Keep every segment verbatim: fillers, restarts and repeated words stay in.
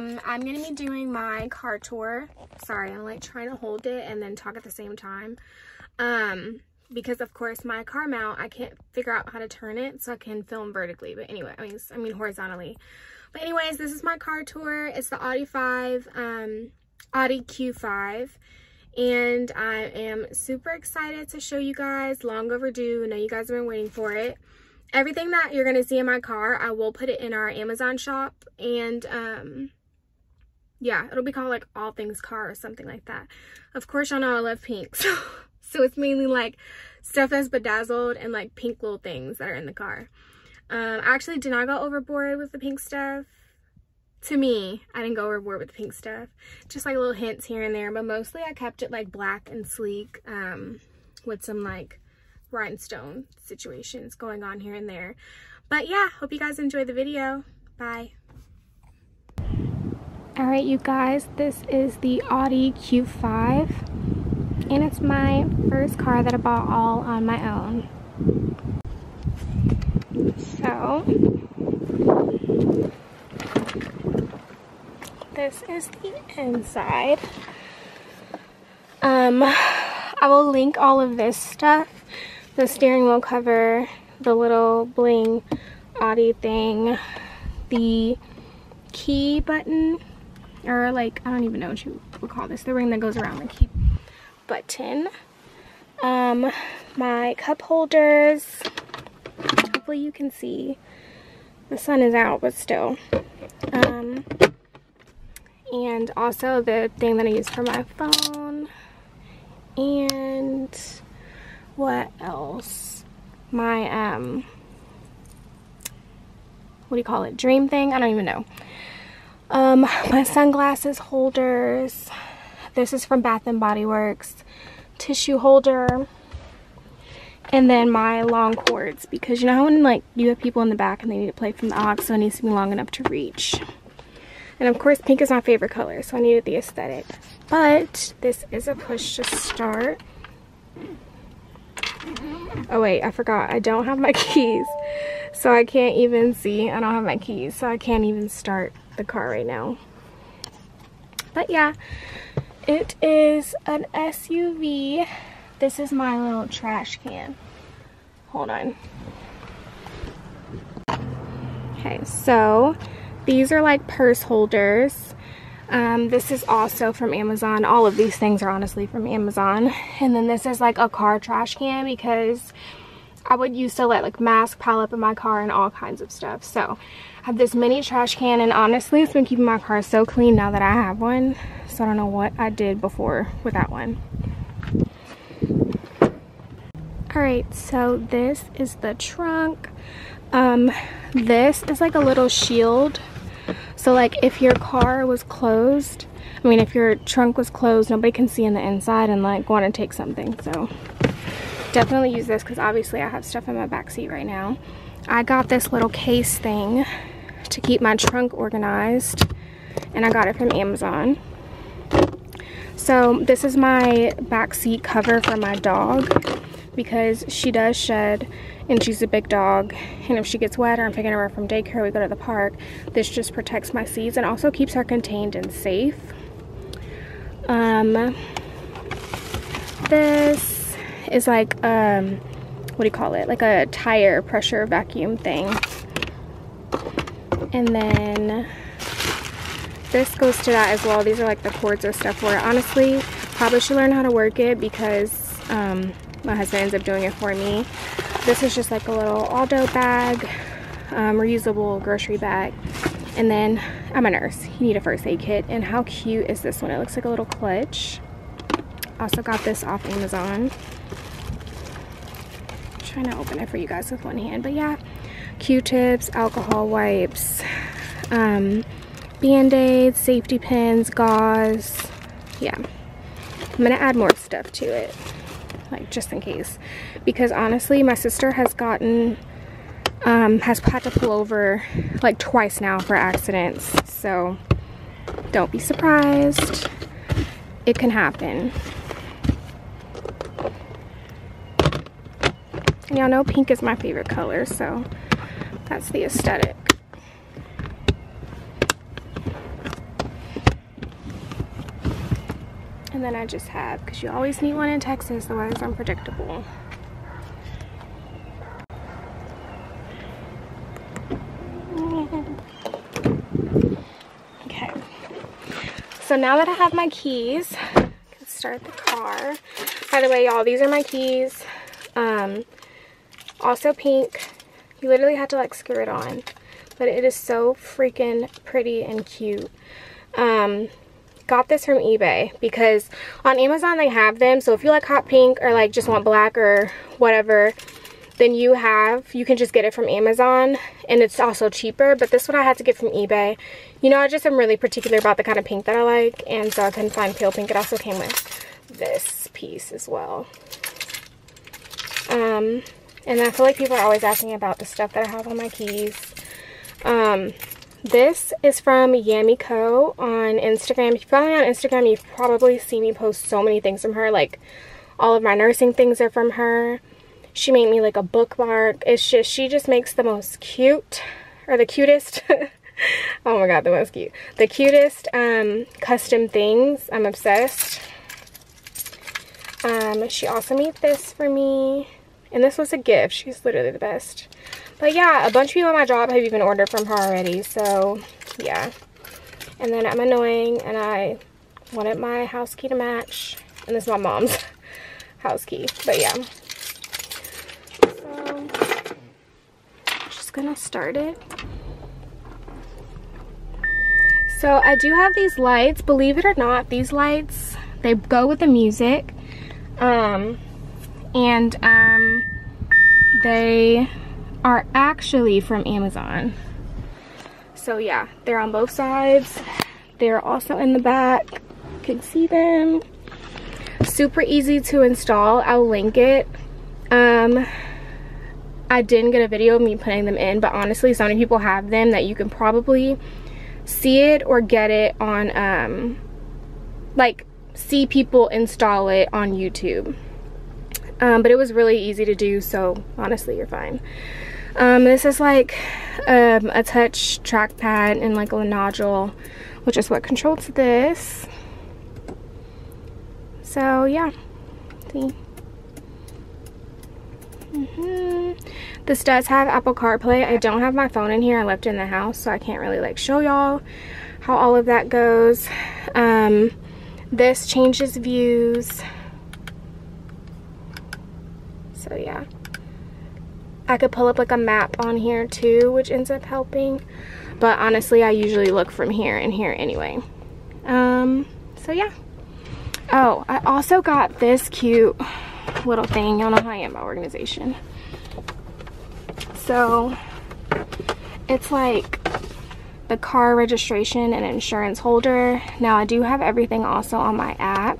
Um, I'm going to be doing my car tour. Sorry, I'm like trying to hold it and then talk at the same time. Um, because of course my car mount, I can't figure out how to turn it so I can film vertically. But anyway, I mean, I mean horizontally. But anyways, this is my car tour. It's the Audi five, um, Audi Q five. And I am super excited to show you guys. Long overdue. I know you guys have been waiting for it. Everything that you're going to see in my car, I will put it in our Amazon shop. And, um, yeah, it'll be called, like, All Things Car or something like that. Of course, y'all know I love pink. So, so it's mainly, like, stuff that's bedazzled and, like, pink little things that are in the car. Um, I actually did not go overboard with the pink stuff. To me, I didn't go overboard with the pink stuff. Just, like, little hints here and there. But mostly I kept it, like, black and sleek um, with some, like, rhinestone situations going on here and there. But yeah, hope you guys enjoy the video. Bye. All right, you guys, this is the Audi Q five, and it's my first car that I bought all on my own. So this is the inside. um I will link all of this stuff, the steering wheel cover, the little bling Audi thing, the key button, or like, I don't even know what you would call this, the ring that goes around the key button, um, my cup holders, hopefully you can see, the sun is out, but still, um, and also the thing that I use for my phone, and what else, my um what do you call it, dream thing, I don't even know, um my sunglasses holders, this is from Bath and Body Works, tissue holder, and then my long cords, because you know how when like you have people in the back and they need to play from the aux, so it needs to be long enough to reach. And of course pink is my favorite color, so I needed the aesthetic. But this is a push to start. Oh wait, I forgot. I don't have my keys. So I can't even see. I don't have my keys. So I can't even start the car right now. But yeah, it is an S U V. This is my little trash can. Hold on. Okay, so these are like purse holders. Um, this is also from Amazon. All of these things are honestly from Amazon. And then this is like a car trash can, because I would used to let like masks pile up in my car and all kinds of stuff. So I have this mini trash can, and honestly it's been keeping my car so clean now that I have one. So I don't know what I did before with that one. Alright, so this is the trunk. Um, this is like a little shield. So like if your car was closed, I mean if your trunk was closed, nobody can see in the inside and like want to take something. So definitely use this, because obviously I have stuff in my back seat right now. I got this little case thing to keep my trunk organized, and I got it from Amazon. So this is my back seat cover for my dog, because she does shed and she's a big dog, and if she gets wet or I'm picking her up from daycare, we go to the park, this just protects my seeds and also keeps her contained and safe. Um this is like um what do you call it, like a tire pressure vacuum thing, and then this goes to that as well. These are like the cords or stuff where honestly probably should learn how to work it, because um my husband ends up doing it for me. This is just like a little Aldo bag, um, reusable grocery bag. And then I'm a nurse. You need a first aid kit. And how cute is this one? It looks like a little clutch. Also got this off Amazon. I'm trying to open it for you guys with one hand. But yeah, Q-tips, alcohol wipes, um, Band-Aids, safety pins, gauze. Yeah. I'm going to add more stuff to it, like just in case, because honestly my sister has gotten um has had to pull over like twice now for accidents, so don't be surprised, it can happen. And y'all know pink is my favorite color, so that's the aesthetic. and then I just have, because you always need one in Texas, the weather's unpredictable. Okay, so now that I have my keys, I can start the car. By the way, y'all, these are my keys, um, also pink. You literally have to like screw it on, but it is so freaking pretty and cute. Um, got this from eBay because on Amazon they have them, so if you like hot pink or like just want black or whatever, then you have you can just get it from Amazon, and it's also cheaper. But this one I had to get from eBay. You know, I just am really particular about the kind of pink that I like, and so I couldn't find pale pink. It also came with this piece as well. Um, and I feel like people are always asking about the stuff that I have on my keys. Um, this is from Yamiko on Instagram. If you follow me on Instagram, you've probably seen me post so many things from her. Like, all of my nursing things are from her. She made me like a bookmark. It's just, she just makes the most cute, or the cutest, oh my god, the most cute, the cutest um, custom things. I'm obsessed. Um, she also made this for me, and this was a gift. She's literally the best. But yeah, a bunch of people at my job have even ordered from her already, so yeah. And then I'm annoying, and I wanted my house key to match, and this is my mom's house key, but yeah. So, just gonna start it. So I do have these lights. Believe it or not, these lights, they go with the music, um, and um, they are actually from Amazon. So yeah, they're on both sides. They're also in the back. You can see them. Super easy to install. I'll link it. Um, I didn't get a video of me putting them in, but honestly, so many people have them that you can probably see it or get it on, um, like, see people install it on YouTube. Um, but it was really easy to do, so honestly, you're fine. Um, this is like um, a touch trackpad and like a nodule, which is what controls this. So yeah, see. Mm-hmm. This does have Apple CarPlay. I don't have my phone in here. I left it in the house, so I can't really like show y'all how all of that goes. Um, this changes views. So yeah, I could pull up like a map on here too, which ends up helping, but honestly I usually look from here and here anyway. Um, so yeah. Oh, I also got this cute little thing. Y'all know how I am about organization. So it's like the car registration and insurance holder. Now I do have everything also on my app,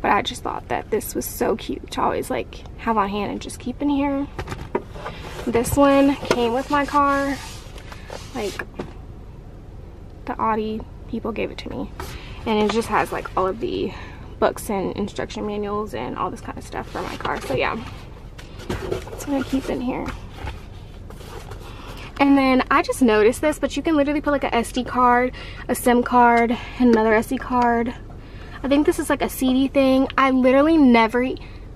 but I just thought that this was so cute to always like have on hand and just keep in here. This one came with my car. Like, the Audi people gave it to me. And it just has like all of the books and instruction manuals and all this kind of stuff for my car. So yeah, that's what I keep in here. And then I just noticed this, but you can literally put like a S D card, a SIM card, and another S D card. I think this is like a C D thing. I literally never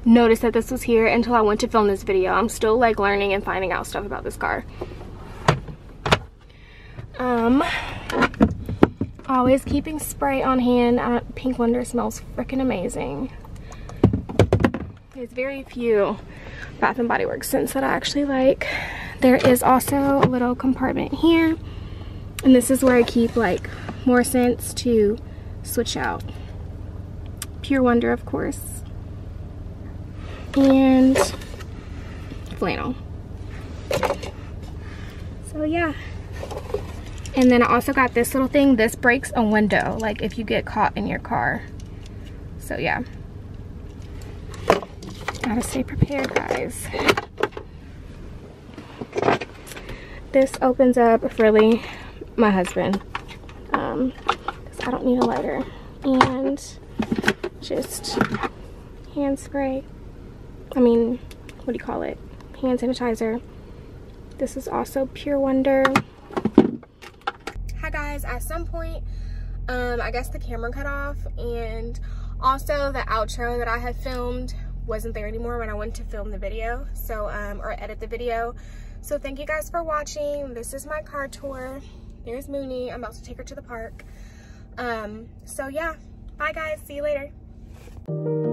noticed that this was here until I went to film this video. I'm still like learning and finding out stuff about this car. Um, always keeping spray on hand. Uh, Pink Wonder smells freaking amazing. There's very few Bath and Body Works scents that I actually like. There is also a little compartment here, and this is where I keep like more scents to switch out. Pure Wonder, of course, and flannel. So yeah. And then I also got this little thing. This breaks a window, like if you get caught in your car. So yeah, gotta stay prepared, guys. This opens up for really my husband, um, 'cause I don't need a lighter. And just hand spray, I mean, what do you call it, hand sanitizer. This is also Pure Wonder. Hi guys, at some point um I guess the camera cut off, and Also, the outro that I had filmed wasn't there anymore when I went to film the video, so um or edit the video. So thank you guys for watching. This is my car tour. There's Mooney. I'm about to take her to the park. Um so yeah, bye guys, see you later.